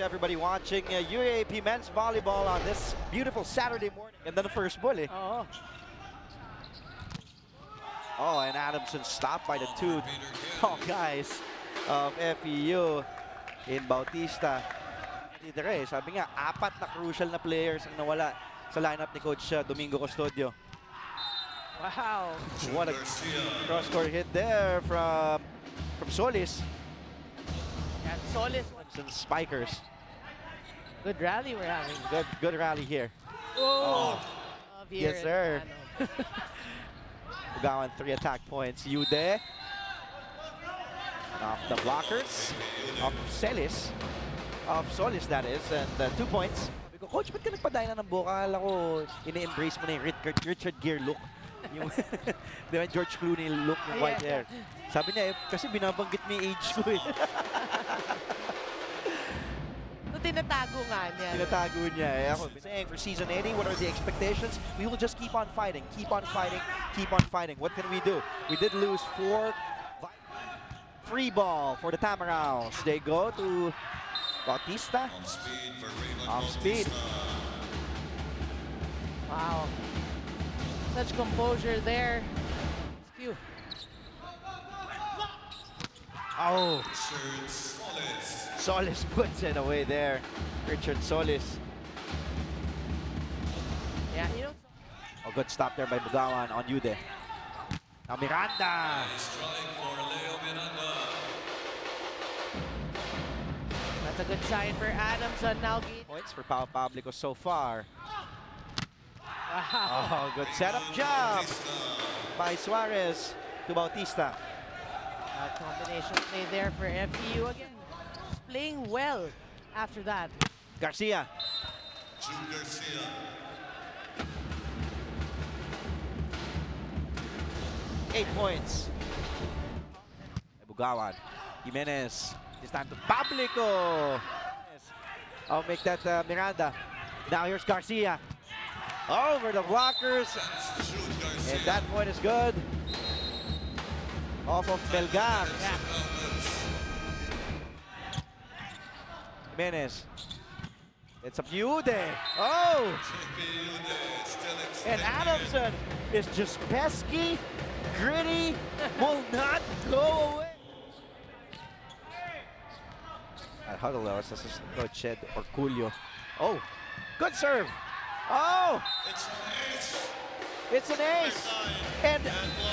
afternoon to everybody watching UAAP men's volleyball on this beautiful Saturday morning. And then the first bully. Oh. Oh, and Adamson stopped by the two tall guys of FEU in Bautista. Sabi nga, apat na crucial na players ang nawala sa lineup ni Coach Domingo Custodio. Wow. What a cross-court hit there from Solis. And Solis. Some spikers. Good rally we're having. Good rally here. Oh. Yes, sir. Mugawan, 3 attack points. Yude. Off the blockers. Off Celis. Of Solis, that is. And 2 points. Coach, ba't ka nagpadain na ng bukal? Ako, ini-embrace mo na yung Richard Gere look. Yung George Clooney look, yung white hair. Sabi niya, eh, kasi binabanggit may age ko eh. So, tinatago nga niya. Tinatago niya eh. Ako, saying for season 80, what are the expectations? We will just keep on fighting, keep on fighting, keep on fighting. What can we do? We did lose 4. Free ball for the Tamaraws. They go to Bautista. Off speed. Wow. Such composure there. Skew. Oh. Solis puts it away there. Richard Solis. Yeah, you know. Oh, good stop there by Mugawan on Yude. Now Miranda. That's a good sign for Adamson. Now points for Pablico so far. Wow. Oh, good setup job by Suarez to Bautista. A combination play there for FEU again. Playing well after that. Garcia. Eight points. Mugawan. Jimenez. This time to Pablico. I'll make that Miranda. Now here's Garcia. Over the blockers. And that point is good. Off of Belgar. Jimenez. It's a Yude. Oh! And Adamson is just pesky, gritty, will not go away. Huddle as assistant coach Shed Orculio. Oh, good serve. Oh, it's an ace. It's an ace. And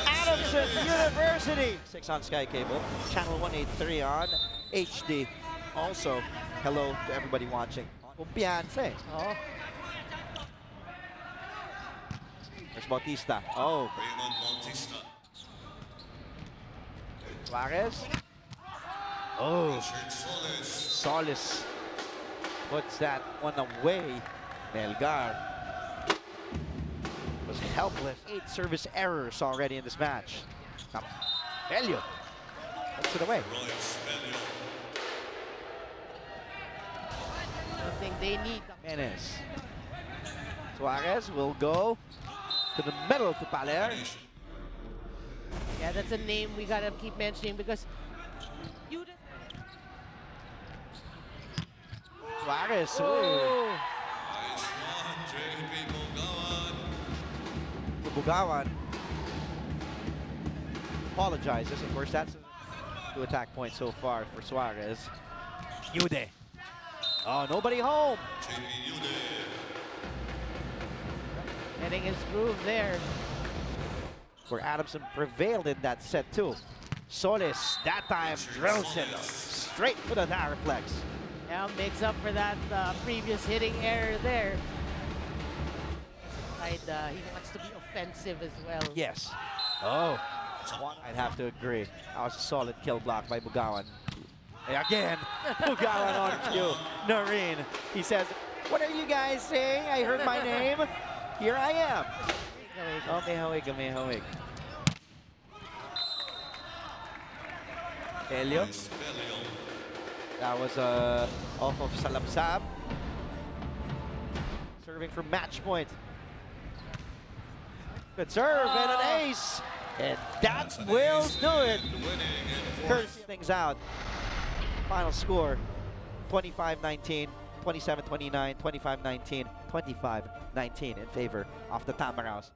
Adamson University. 6 on Sky Cable, channel 183 on HD. Also, hello to everybody watching. Umpianse. Oh. There's Bautista. Oh. Suarez. Oh, Solis puts that one away. Belgar was helpless. 8 service errors already in this match. Elio puts it away. I think they need Menes. Suarez will go to the middle to Paler. Yeah, that's a name we gotta keep mentioning because Suarez. Oh. Mugawan apologizes. Of course, that's 2 attack points so far for Suarez. Yude. Oh, nobody home. Getting his groove there. Where Adamson prevailed in that set too. Solis that time drills it straight for the tower flex. Now makes up for that previous hitting error there. He wants to be offensive as well. Yes. Oh, I'd have to agree. That was a solid kill block by Mugawan. And again, Mugawan on cue. Noreen, he says, what are you guys saying? I heard my name. Here I am. Omehawig. Elio. That was off of Salapsab. Serving for match point. Good serve and an ace. And that will do it. Curse things out. Final score, 25-19, 27-29, 25-19, 25-19 in favor of the Tamaraws.